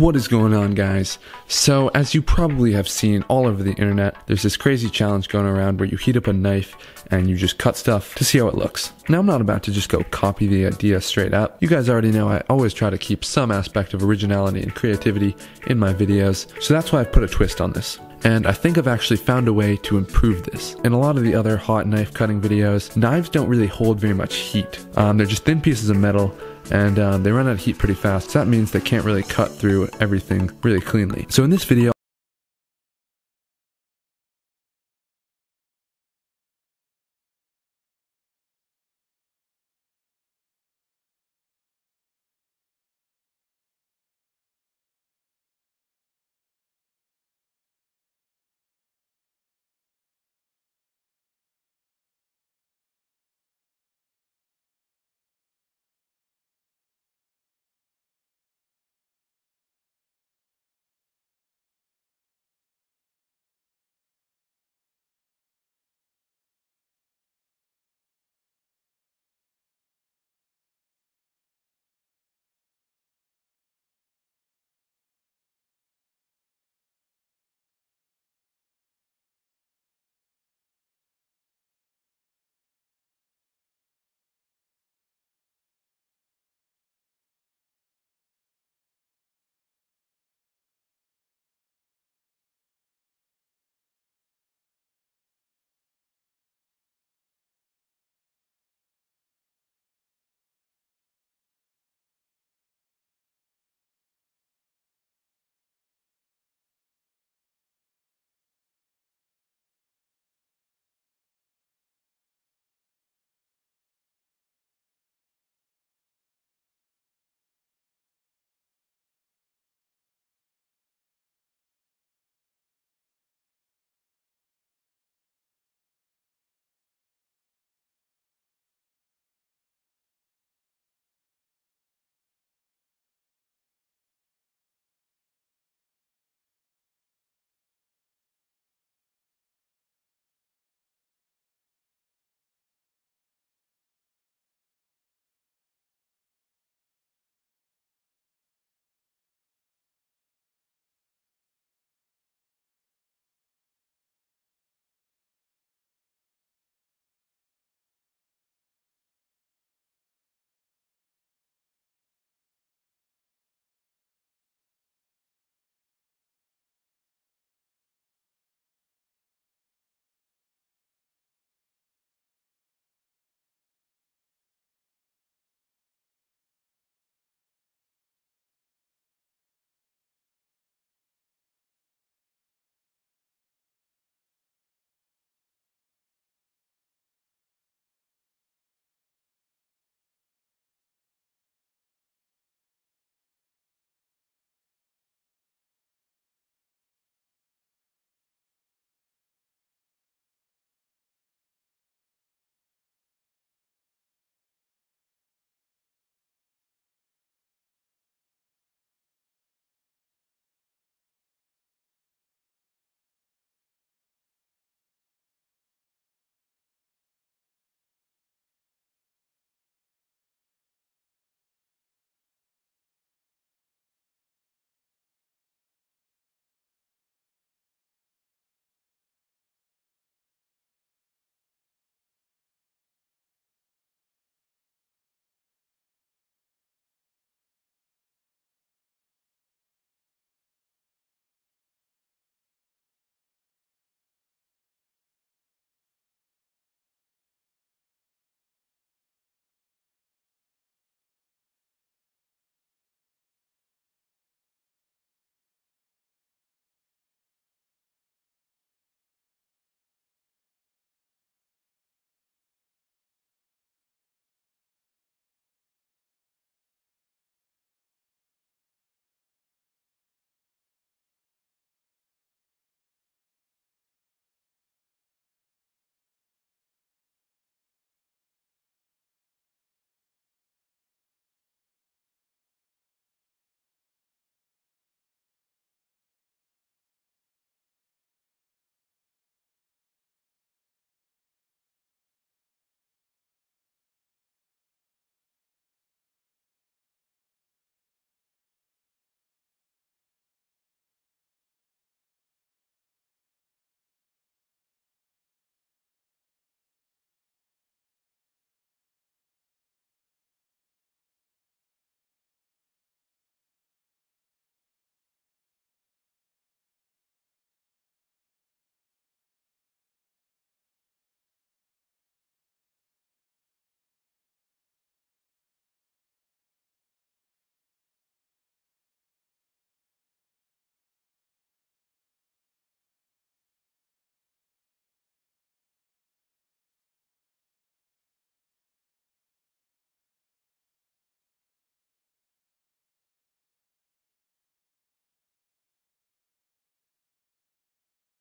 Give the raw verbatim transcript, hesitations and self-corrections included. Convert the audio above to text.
What is going on, guys? So as you probably have seen all over the internet, there's this crazy challenge going around where you heat up a knife and you just cut stuff to see how it looks. Now, I'm not about to just go copy the idea straight up. You guys already know I always try to keep some aspect of originality and creativity in my videos, so that's why I've put a twist on this. And I think I've actually found a way to improve this. In a lot of the other hot knife cutting videos, knives don't really hold very much heat. Um, they're just thin pieces of metal, and um, they run out of heat pretty fast, so that means they can't really cut through everything really cleanly. So in this video,